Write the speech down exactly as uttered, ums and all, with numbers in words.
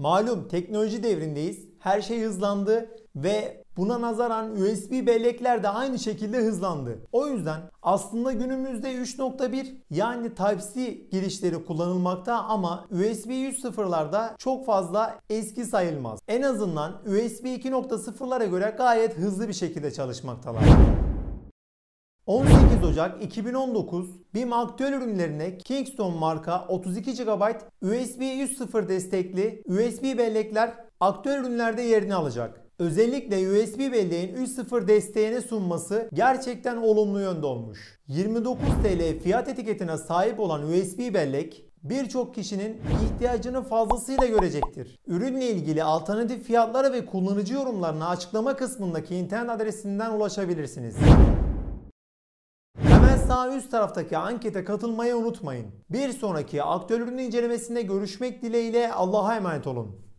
Malum teknoloji devrindeyiz. Her şey hızlandı ve buna nazaran U S B bellekler de aynı şekilde hızlandı. O yüzden aslında günümüzde üç nokta bir yani Type-C girişleri kullanılmakta ama U S B yüz nokta sıfır'larda çok fazla eski sayılmaz. En azından U S B iki nokta sıfır'lara göre gayet hızlı bir şekilde çalışmaktalar. on sekiz Ocak iki bin on dokuz Bim aktüel ürünlerine Kingston marka otuz iki gigabayt U S B yüz nokta sıfır destekli U S B bellekler aktüel ürünlerde yerini alacak. Özellikle U S B belleğin üç nokta sıfır desteğini sunması gerçekten olumlu yönde olmuş. yirmi dokuz TL fiyat etiketine sahip olan U S B bellek birçok kişinin ihtiyacını fazlasıyla görecektir. Ürünle ilgili alternatif fiyatlara ve kullanıcı yorumlarına açıklama kısmındaki internet adresinden ulaşabilirsiniz. Sağ üst taraftaki ankete katılmayı unutmayın. Bir sonraki aktüel ürün incelemesinde görüşmek dileğiyle Allah'a emanet olun.